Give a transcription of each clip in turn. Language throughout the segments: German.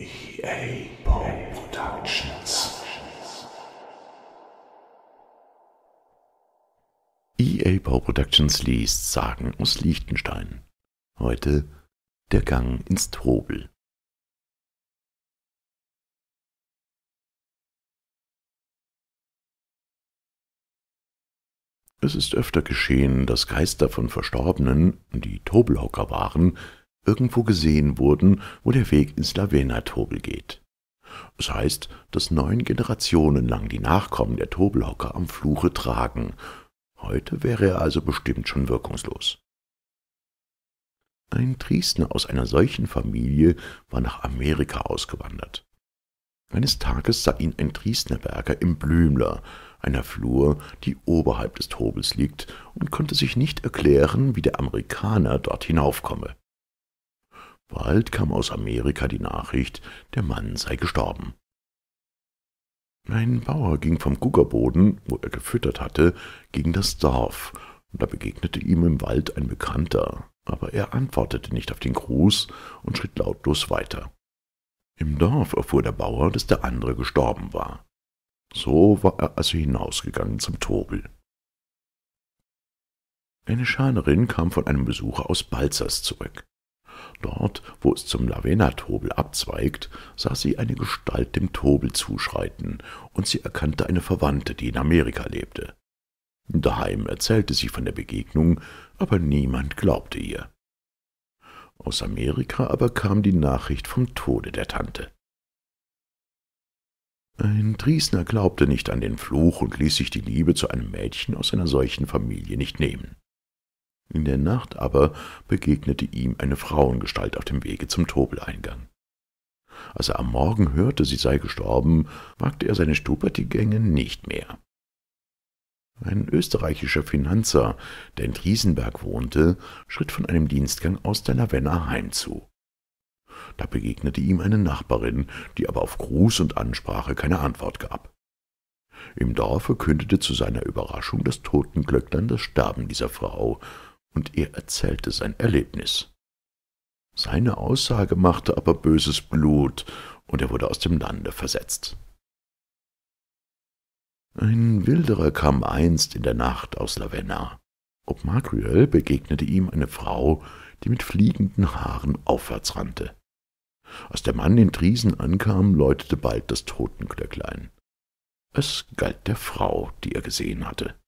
E.A. Poe Productions. E.A. Poe Productions liest Sagen aus Liechtenstein. Heute Der Gang ins Tobel. Es ist öfter geschehen, dass Geister von Verstorbenen, die Tobelhocker waren, irgendwo gesehen wurden, wo der Weg ins Lavenatobel geht. Es heißt, dass 9 Generationen lang die Nachkommen der Tobelhocker am Fluche tragen. Heute wäre er also bestimmt schon wirkungslos. Ein Triestner aus einer solchen Familie war nach Amerika ausgewandert. Eines Tages sah ihn ein TriestnerBerger im Blümler, einer Flur, die oberhalb des Tobels liegt, und konnte sich nicht erklären, wie der Amerikaner dort hinaufkomme. Bald kam aus Amerika die Nachricht, der Mann sei gestorben. Ein Bauer ging vom Guggerboden, wo er gefüttert hatte, gegen das Dorf, und da begegnete ihm im Wald ein Bekannter, aber er antwortete nicht auf den Gruß und schritt lautlos weiter. Im Dorf erfuhr der Bauer, dass der andere gestorben war. So war er also hinausgegangen zum Tobel. Eine Scharnerin kam von einem Besuche aus Balzers zurück. Dort, wo es zum Lavenatobel abzweigt, sah sie eine Gestalt dem Tobel zuschreiten, und sie erkannte eine Verwandte, die in Amerika lebte. Daheim erzählte sie von der Begegnung, aber niemand glaubte ihr. Aus Amerika aber kam die Nachricht vom Tode der Tante. Ein Triestner glaubte nicht an den Fluch und ließ sich die Liebe zu einem Mädchen aus einer solchen Familie nicht nehmen. In der Nacht aber begegnete ihm eine Frauengestalt auf dem Wege zum Tobeleingang. Als er am Morgen hörte, sie sei gestorben, wagte er seine Stupertigänge nicht mehr. Ein österreichischer Finanzer, der in Triesenberg wohnte, schritt von einem Dienstgang aus der Lavenna heimzu. Da begegnete ihm eine Nachbarin, die aber auf Gruß und Ansprache keine Antwort gab. Im Dorfe kündete zu seiner Überraschung das Totenklöcklein das Sterben dieser Frau, und er erzählte sein Erlebnis. Seine Aussage machte aber böses Blut, und er wurde aus dem Lande versetzt. Ein Wilderer kam einst in der Nacht aus Lavenna. Ob Magriel begegnete ihm eine Frau, die mit fliegenden Haaren aufwärts rannte. Als der Mann in Triesen ankam, läutete bald das Totenklöcklein. Es galt der Frau, die er gesehen hatte.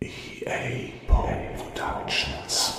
E.A. Poe Productions.